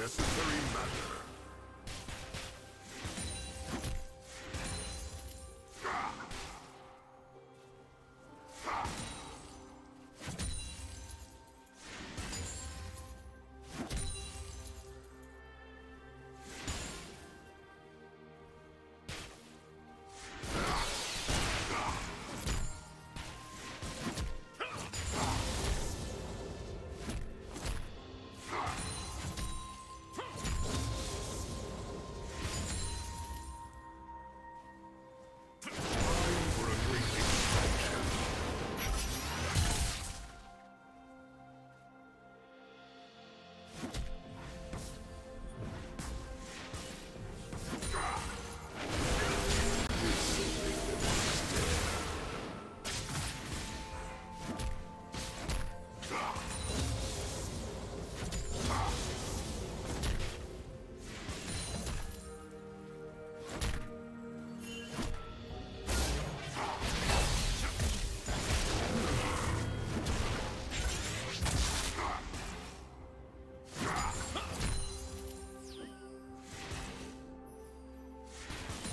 necessary matter.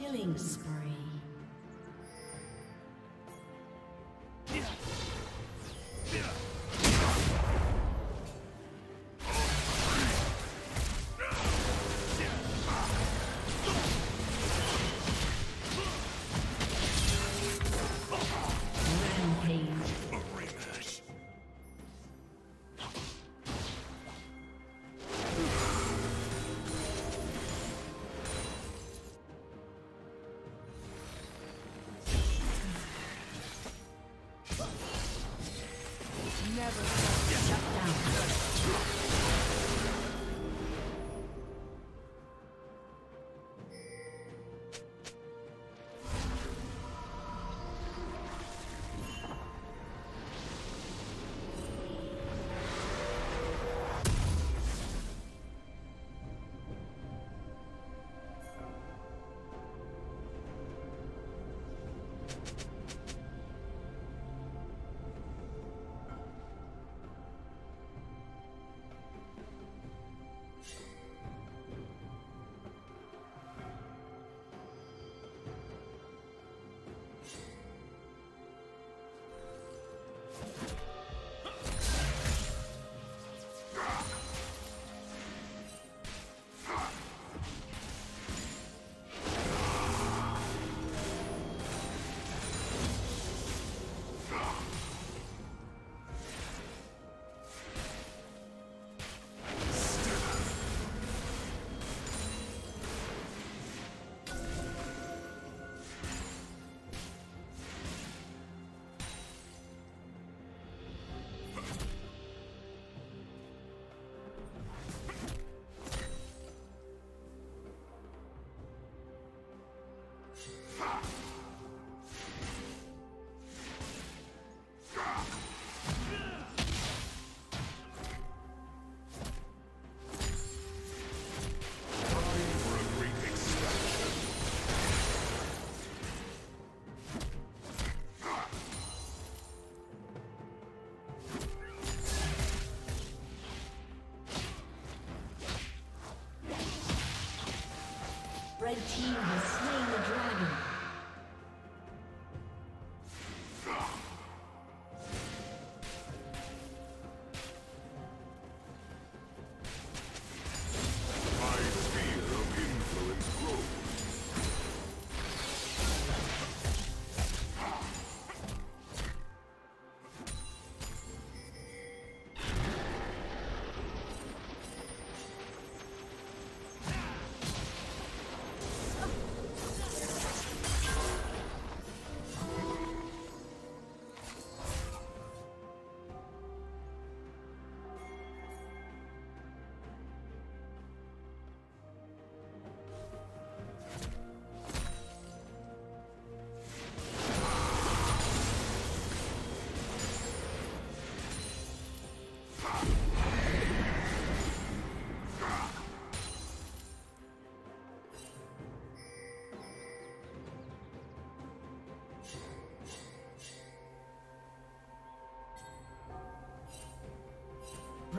Killing spree. Red team has slain the dragon.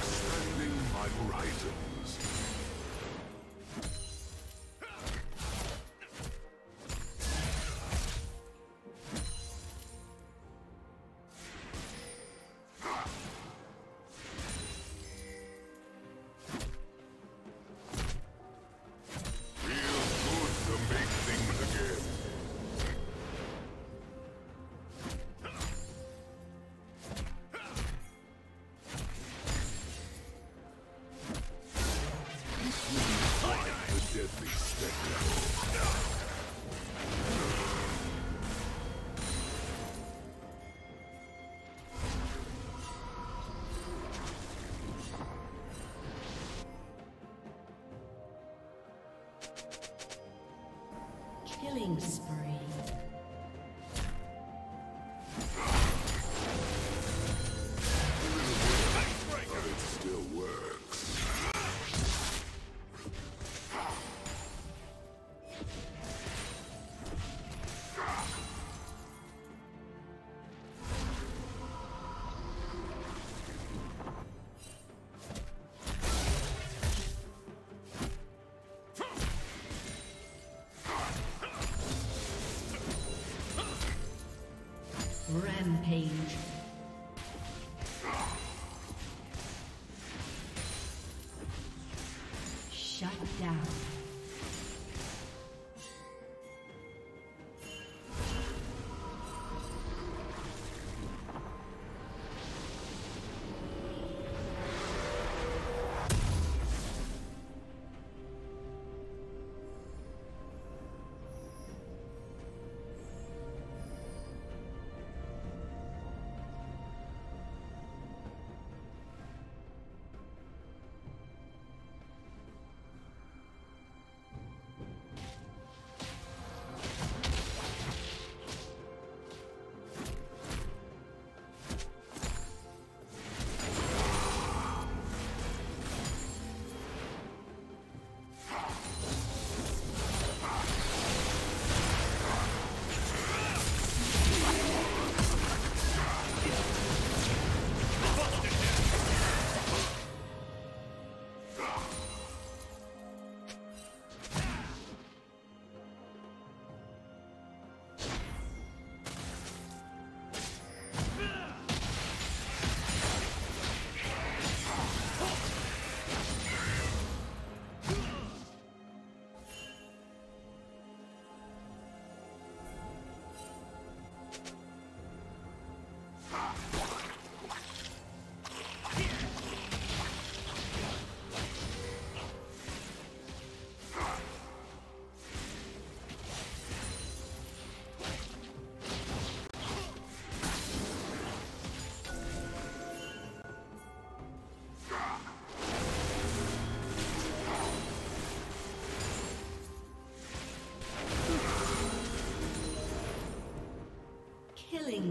Extending my horizons. Killing spree. But it still works. Rampage. Shut down.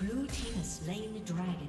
Blue team has slain the dragon.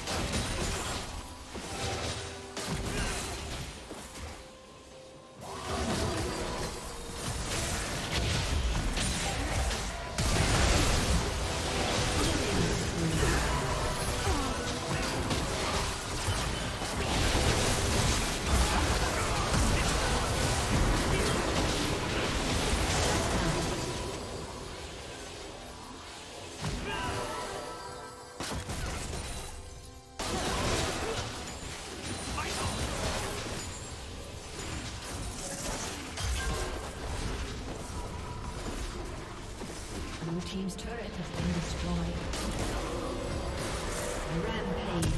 Team's turret has been destroyed. Rampage.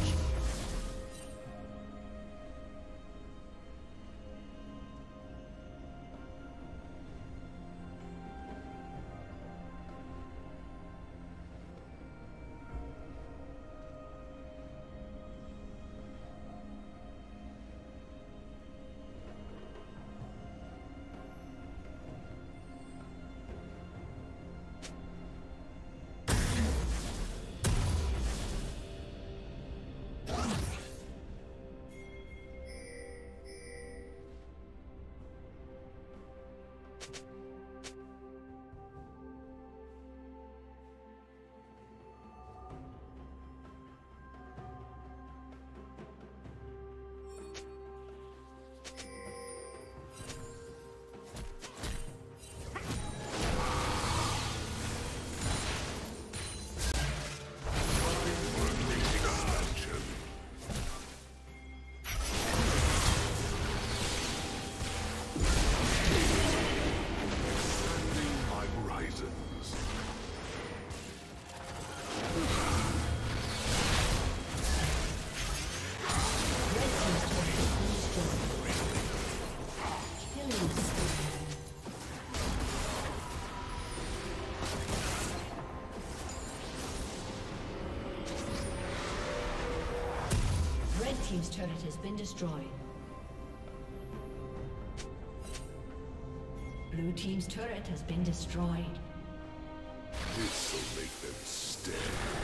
team's turret has been destroyed. Blue team's turret has been destroyed. This will make them stare.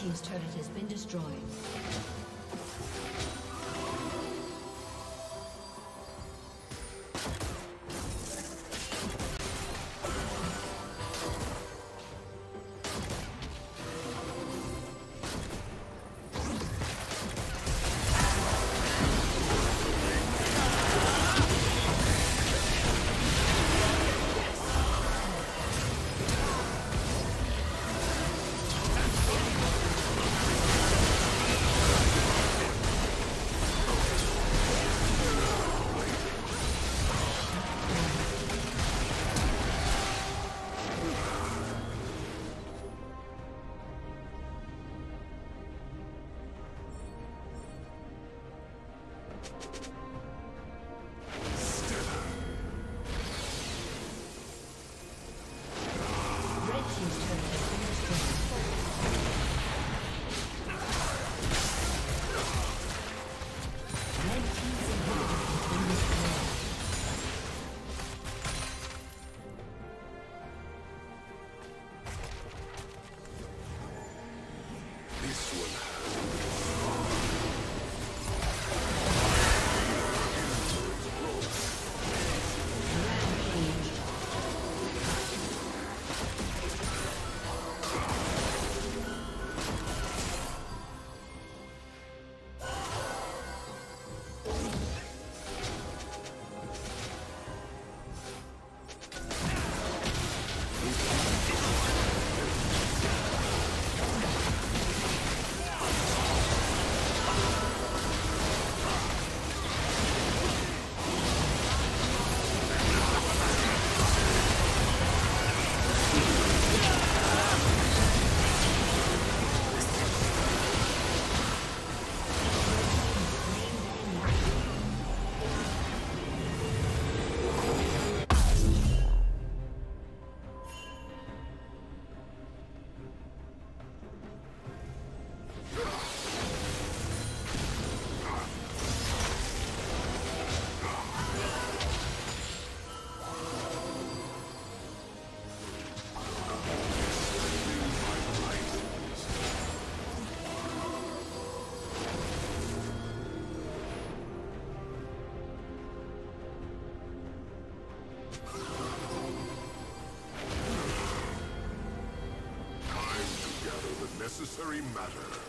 Team's turret has been destroyed. Necessary matter.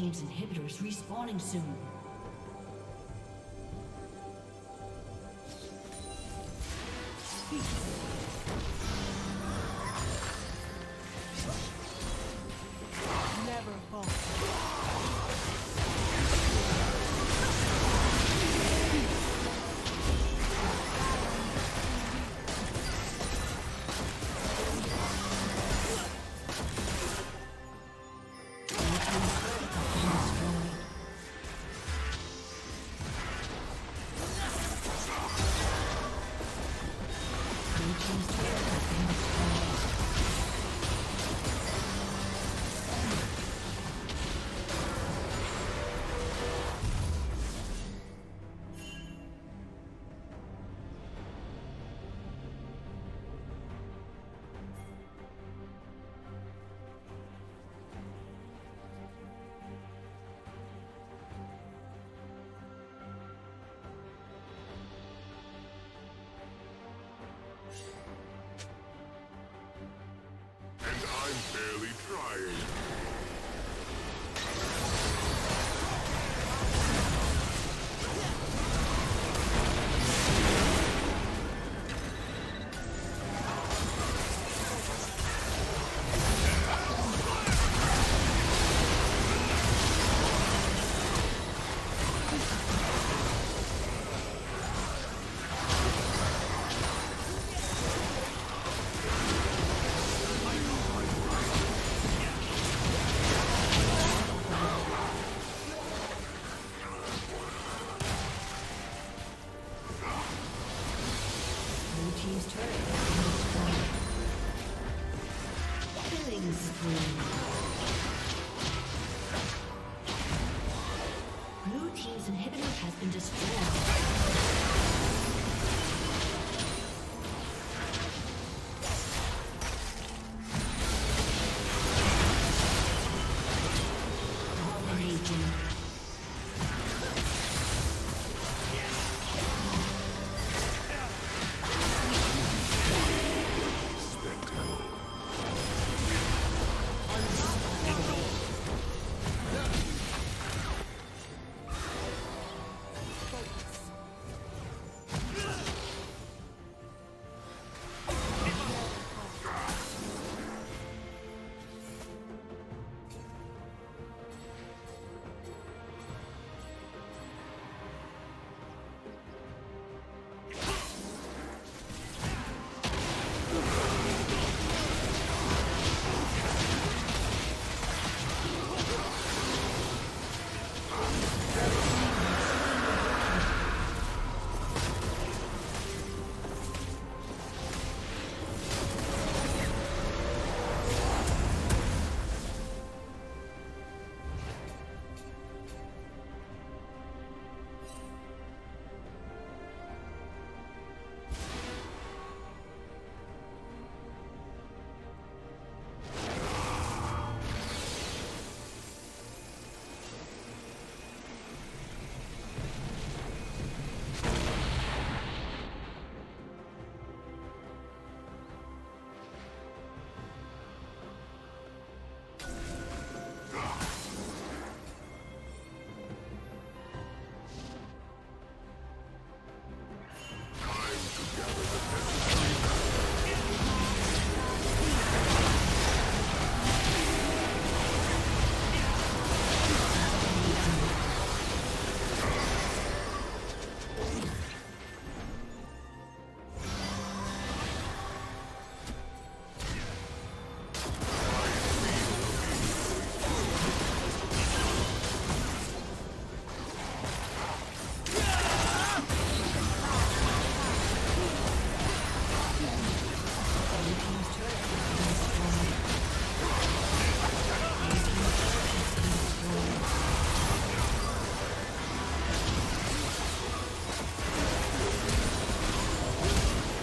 team's inhibitor is respawning soon. Barely trying.